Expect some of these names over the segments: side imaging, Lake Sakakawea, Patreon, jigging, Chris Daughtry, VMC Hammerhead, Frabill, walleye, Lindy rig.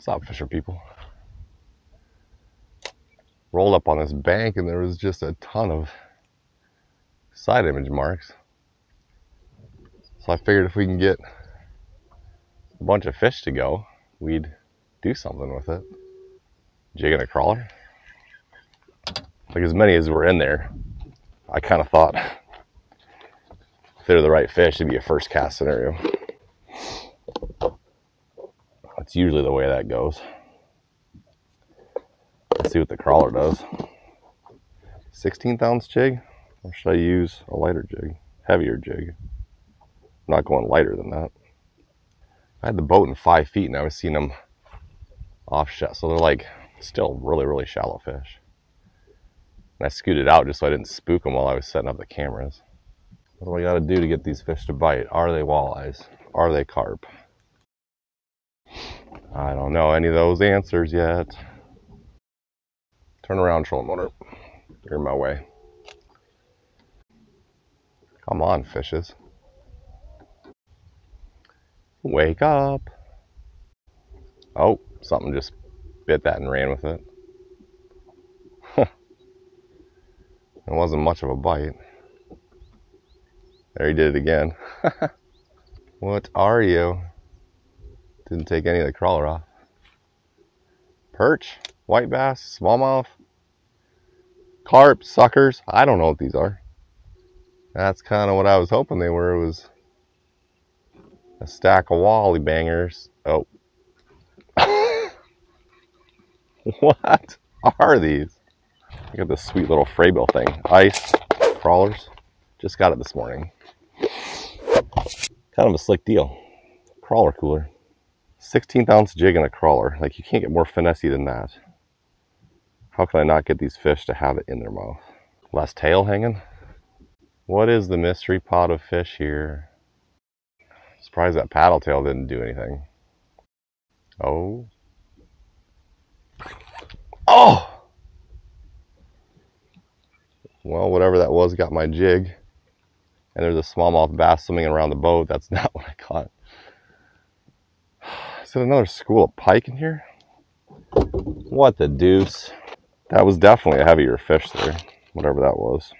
Stop, fisher people. Rolled up on this bank and there was just a ton of side image marks. So I figured if we can get a bunch of fish to go, we'd do something with it. Jig and a crawler. Like as many as were in there, I kind of thought if they're the right fish, it'd be a first cast scenario. That's usually the way that goes. Let's see what the crawler does. 16th ounce jig, or should I use a lighter jig, heavier jig? I'm not going lighter than that. I had the boat in 5 feet and I was seeing them offshot, so they're like still really, really shallow fish. And I scooted out just so I didn't spook them while I was setting up the cameras. What do I gotta do to get these fish to bite? Are they walleyes? Are they carp? I don't know any of those answers yet. Turn around, trolling motor. You're in my way. Come on, fishes. Wake up. Oh, something just bit that and ran with it. It wasn't much of a bite. There, he did it again. What are you? Didn't take any of the crawler off. Perch, white bass, smallmouth, carp, suckers. I don't know what these are. That's kind of what I was hoping they were. It was a stack of wally bangers. Oh. What are these? Look at this sweet little Frabill thing. Ice crawlers. Just got it this morning. Kind of a slick deal. Crawler cooler. 16th ounce jig and a crawler. Like, you can't get more finessey than that. How can I not get these fish to have it in their mouth? Less tail hanging. What is the mystery pot of fish here? Surprised that paddle tail didn't do anything. Oh. Oh! Well, whatever that was got my jig, and there's a smallmouth bass swimming around the boat. That's not what I caught. Is it another school of pike in here? What the deuce? That was definitely a heavier fish there, whatever that was.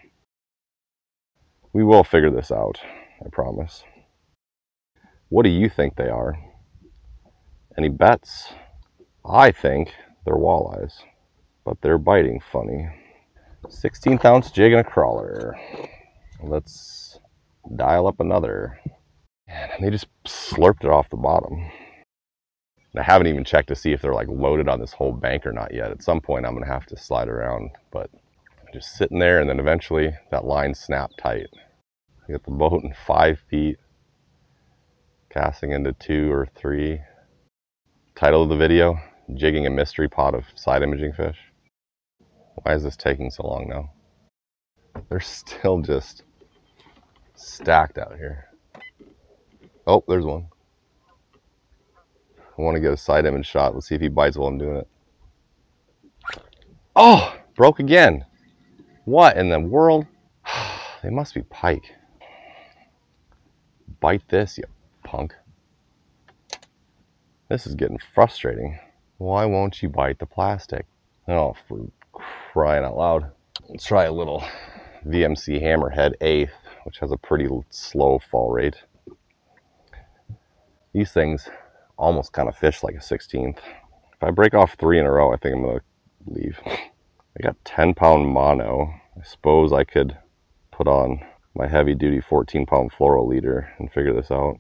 We will figure this out, I promise. What do you think they are? Any bets? I think they're walleyes, but they're biting funny. 16th ounce jig and a crawler. Let's dial up another. And they just slurped it off the bottom. And I haven't even checked to see if they're like loaded on this whole bank or not yet. At some point I'm gonna have to slide around, but just sitting there, and then eventually that line snapped tight. I got the boat in 5 feet, casting into 2 or 3. Title of the video, jigging a mystery pot of side imaging fish. Why is this taking so long now? They're still just stacked out here. Oh, there's one. I want to get a side image shot. Let's see if he bites while I'm doing it. Oh, broke again. What in the world? They must be pike. Bite this, you punk. This is getting frustrating. Why won't you bite the plastic? Oh, for crying out loud. Let's try a little VMC Hammerhead 8th, which has a pretty slow fall rate. These things almost kind of fish like a 16th. If I break off 3 in a row, I think I'm gonna leave. I got 10-pound mono. I suppose I could put on my heavy duty 14-pound fluoro leader and figure this out.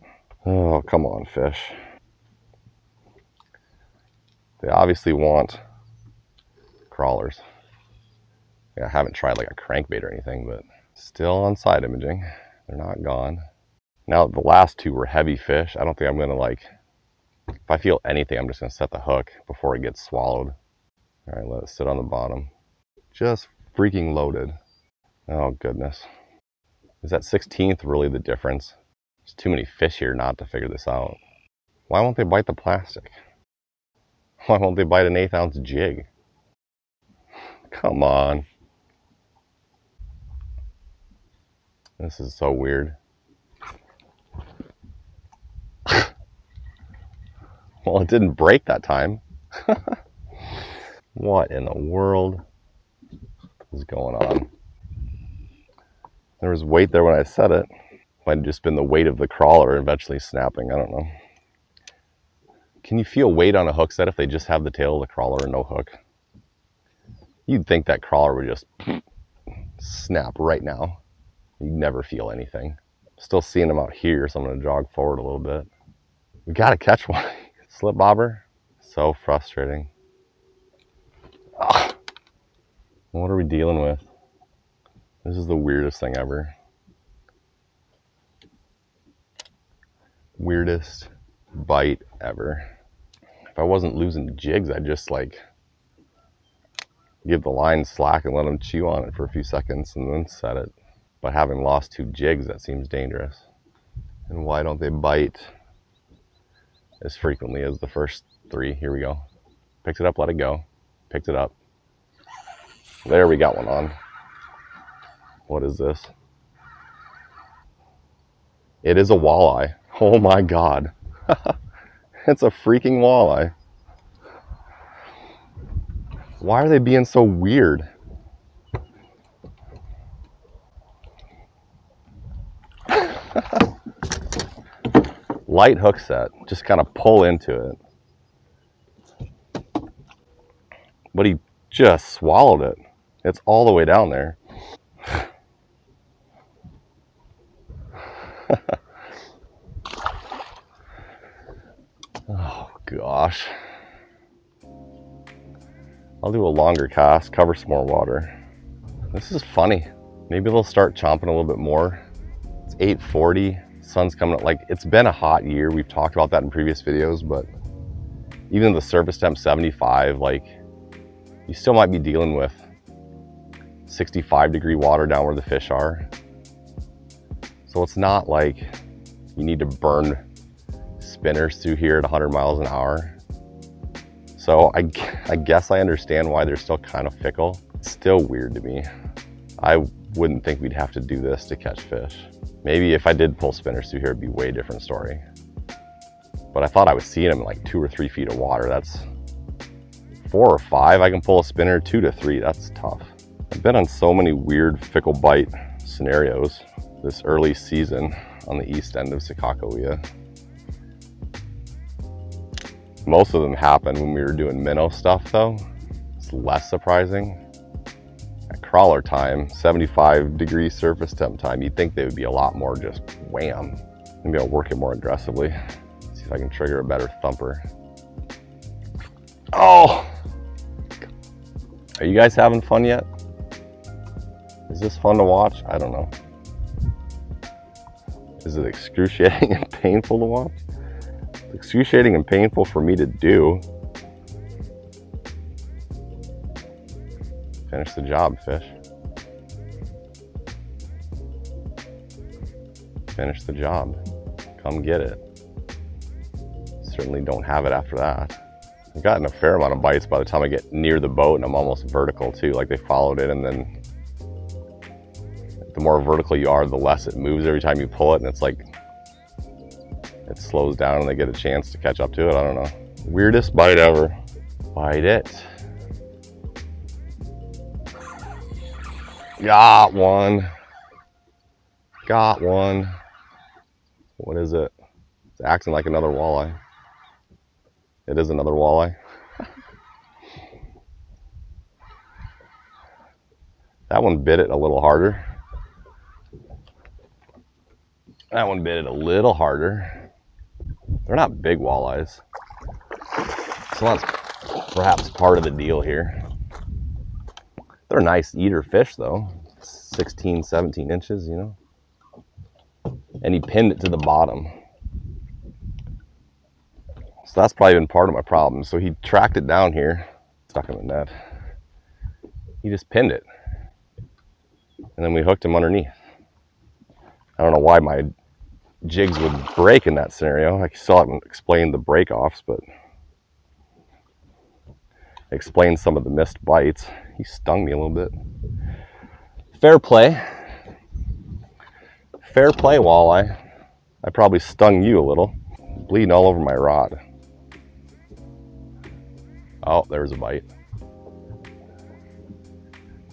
Oh, come on, fish. They obviously want crawlers. I haven't tried like a crankbait or anything, but still on side imaging. They're not gone. Now the last 2 were heavy fish. I don't think I'm gonna, like, if I feel anything, I'm just gonna set the hook before it gets swallowed. All right, let it sit on the bottom. Just freaking loaded. Oh goodness. Is that 16th really the difference? There's too many fish here not to figure this out. Why won't they bite the plastic? Why won't they bite an 8th ounce jig? Come on. This is so weird. Well, it didn't break that time. What in the world is going on? There was weight there when I set it. Might have just been the weight of the crawler eventually snapping, I don't know. Can you feel weight on a hook set if they just have the tail of the crawler and no hook? You'd think that crawler would just snap right now. You'd never feel anything. Still seeing them out here, so I'm gonna jog forward a little bit. We gotta catch one. Slip bobber, so frustrating. Ugh. What are we dealing with? This is the weirdest thing ever. Weirdest bite ever. If I wasn't losing jigs, I'd just like give the line slack and let them chew on it for a few seconds and then set it. But having lost two jigs, that seems dangerous. And why don't they bite as frequently as the first three? Here we go. Picked it up, let it go. Picked it up. There, we got one on. What is this? It is a walleye. Oh my God. It's a freaking walleye. Why are they being so weird? Light hook set, just kind of pull into it. But he just swallowed it. It's all the way down there. Oh gosh. I'll do a longer cast, cover some more water. This is funny. Maybe they'll start chomping a little bit more. It's 8:40, sun's coming up. Like, it's been a hot year. We've talked about that in previous videos, but even the surface temp 75, like, you still might be dealing with 65 degree water down where the fish are. So it's not like you need to burn spinners through here at 100 miles an hour. So I guess I understand why they're still kind of fickle. It's still weird to me. I wouldn't think we'd have to do this to catch fish. Maybe if I did pull spinners through here, it'd be a way different story. But I thought I was seeing them in like 2 or 3 feet of water. That's 4 or 5. I can pull a spinner 2 to 3. That's tough. I've been on so many weird fickle bite scenarios this early season on the east end of Sakakawea. Most of them happened when we were doing minnow stuff though. It's less surprising. At crawler time, 75 degree surface temp time, you'd think they would be a lot more just wham. Maybe I'll work it more aggressively. See if I can trigger a better thumper. Oh! Are you guys having fun yet? Is this fun to watch? I don't know. Is it excruciating and painful to watch? It's excruciating and painful for me to do. Finish the job, fish. Finish the job. Come get it. Certainly don't have it after that. I've gotten a fair amount of bites by the time I get near the boat, and I'm almost vertical too, like they followed it, and then the more vertical you are, the less it moves every time you pull it, and it's like, it slows down and they get a chance to catch up to it. I don't know. Weirdest bite ever. Bite it. Got one. Got one. What is it? It's acting like another walleye. It is another walleye. That one bit it a little harder. That one bit it a little harder. They're not big walleyes. So that's perhaps part of the deal here. They're nice eater fish though. 16, 17 inches, you know. And he pinned it to the bottom. So that's probably been part of my problem. So he tracked it down here, stuck him in the net. He just pinned it. And then we hooked him underneath. I don't know why my jigs would break in that scenario. I saw it and explained the break-offs, but explained some of the missed bites. He stung me a little bit. Fair play. Fair play, walleye. I probably stung you a little. Bleeding all over my rod. Oh, there's a bite.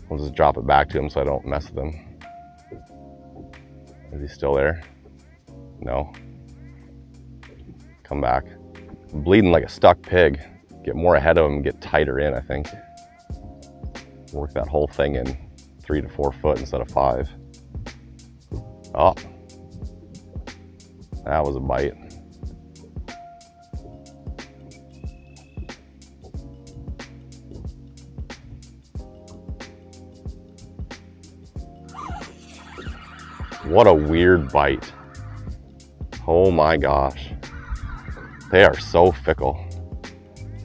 I'll just drop it back to him so I don't mess with him. Is he still there? No. Come back. I'm bleeding like a stuck pig. Get more ahead of him, get tighter in, I think. Work that whole thing in 3 to 4 foot instead of 5. Oh, that was a bite. What a weird bite. Oh my gosh. They are so fickle.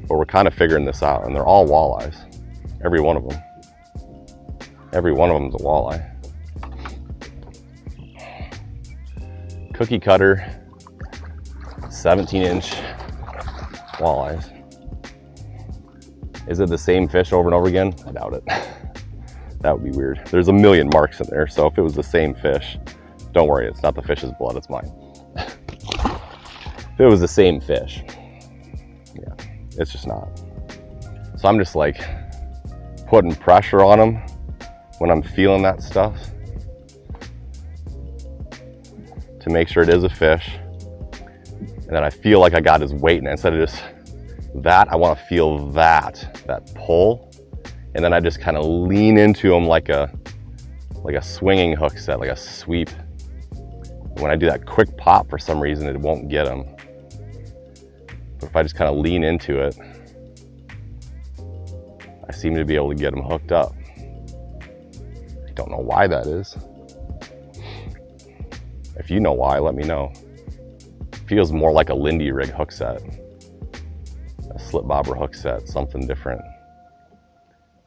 But we're kind of figuring this out, and they're all walleyes. Every one of them. Every one of them is a walleye. Cookie cutter, 17-inch walleyes. Is it the same fish over and over again? I doubt it. That would be weird. There's a million marks in there, so if it was the same fish, don't worry, it's not the fish's blood, it's mine. If it was the same fish, yeah, it's just not. So I'm just like putting pressure on them when I'm feeling that stuff to make sure it is a fish. And then I feel like I got his weight, and instead of just that, I want to feel that pull. And then I just kind of lean into him like a swinging hook set, like a sweep. When I do that quick pop, for some reason, it won't get him. But if I just kind of lean into it, I seem to be able to get him hooked up. I don't know why that is. If you know why, let me know. It feels more like a Lindy rig hook set, a slip bobber hook set, something different.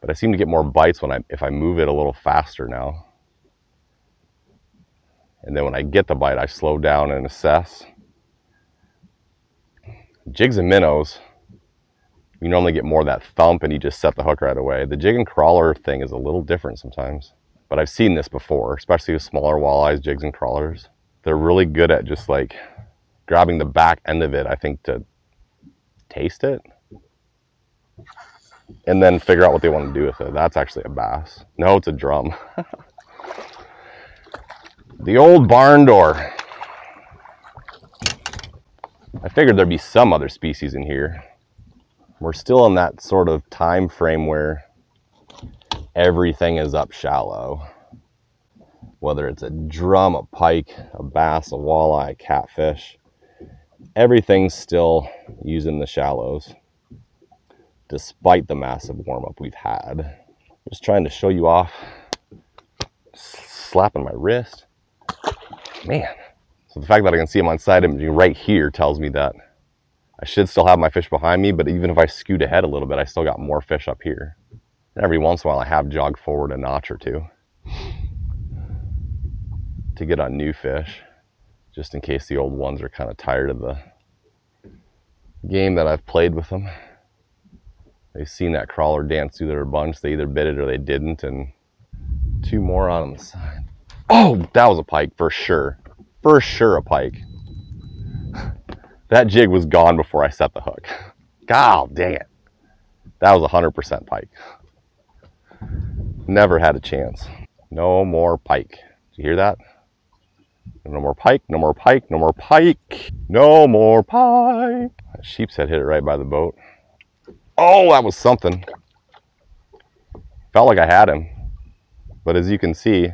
But I seem to get more bites when if I move it a little faster now. And then when I get the bite, I slow down and assess. Jigs and minnows, you normally get more of that thump and you just set the hook right away. The jig and crawler thing is a little different sometimes, but I've seen this before, especially with smaller walleyes, jigs and crawlers. They're really good at just like grabbing the back end of it, I think, to taste it and then figure out what they want to do with it. That's actually a bass. No, it's a drum. The old barn door. I figured there'd be some other species in here. We're still in that sort of time frame where everything is up shallow. Whether it's a drum, a pike, a bass, a walleye, a catfish, everything's still using the shallows despite the massive warm-up we've had. Just trying to show you off, slapping my wrist. Man, so the fact that I can see him on side imaging right here tells me that I should still have my fish behind me, but even if I scoot ahead a little bit, I still got more fish up here. And every once in a while, I have jogged forward a notch or two to get on new fish, just in case the old ones are kind of tired of the game that I've played with them. They've seen that crawler dance through their bunch. They either bit it or they didn't, and two more on the side. Oh, that was a pike for sure. For sure a pike. That jig was gone before I set the hook. God dang it. That was 100% pike. Never had a chance. No more pike. Did you hear that? No more pike, no more pike, no more pike. No more pike. That sheep's head hit it right by the boat. Oh, that was something. Felt like I had him. But as you can see,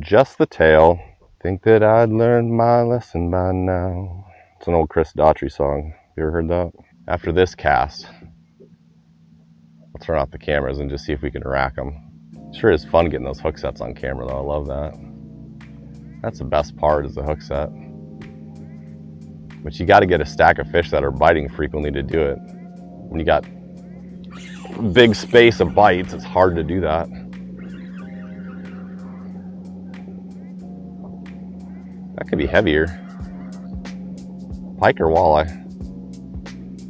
just the tail. Think that I'd learned my lesson by now. It's an old Chris Daughtry song. You ever heard that? After this cast, I'll turn off the cameras and just see if we can rack them. Sure is fun getting those hook sets on camera though. I love that. That's the best part is the hook set. But you got to get a stack of fish that are biting frequently to do it. When you got big space of bites, it's hard to do that. That could be heavier. Pike or walleye?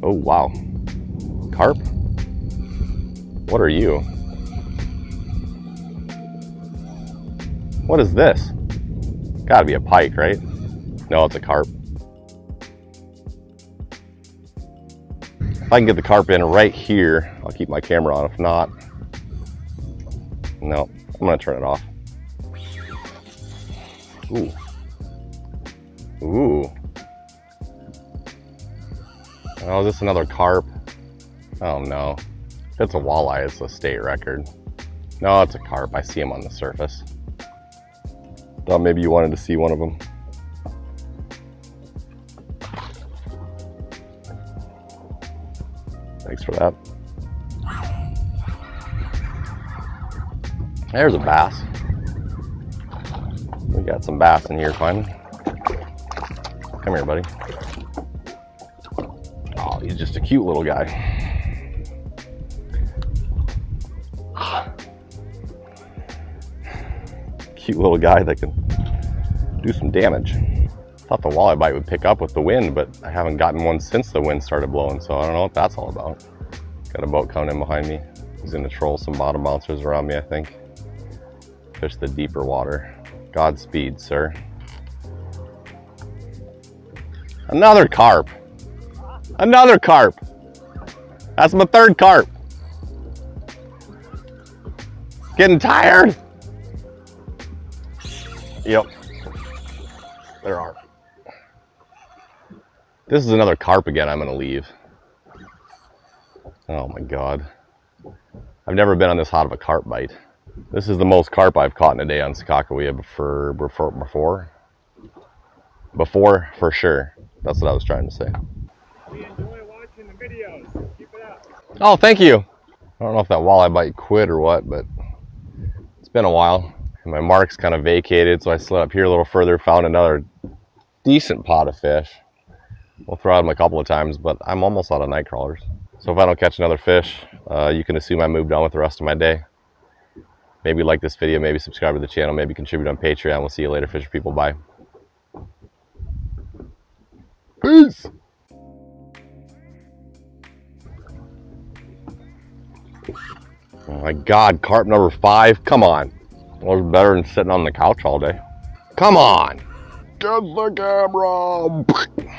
Oh, wow. Carp? What are you? What is this? Gotta be a pike, right? No, it's a carp. If I can get the carp in right here, I'll keep my camera on. If not, no, I'm gonna turn it off. Ooh. Ooh. Oh, is this another carp? Oh no. If it's a walleye, it's a state record. No, it's a carp. I see them on the surface. Thought maybe you wanted to see one of them. Thanks for that. There's a bass. We got some bass in here finally. Come here, buddy. Oh, he's just a cute little guy. Cute little guy that can do some damage. Thought the walleye bite would pick up with the wind, but I haven't gotten one since the wind started blowing, so I don't know what that's all about. Got a boat coming in behind me. He's gonna troll some bottom bouncers around me, I think. Fish the deeper water. Godspeed, sir. Another carp. Another carp. That's my third carp. Getting tired. Yep, there are. This is another carp again I'm gonna leave. Oh my God. I've never been on this hot of a carp bite. This is the most carp I've caught in a day on Sakakawea before, for sure. That's what I was trying to say. We enjoy watching the videos. Keep it up. Oh, thank you. I don't know if that walleye bite quit or what, but it's been a while. My mark's kind of vacated, so I slid up here a little further, found another decent pot of fish. We'll throw out them a couple of times, but I'm almost out of night crawlers. So if I don't catch another fish, you can assume I moved on with the rest of my day. Maybe like this video, maybe subscribe to the channel, maybe contribute on Patreon. We'll see you later, fisher people. Bye. Peace. Oh my God, carp number 5, come on. Well, it's better than sitting on the couch all day. Come on! Get the camera!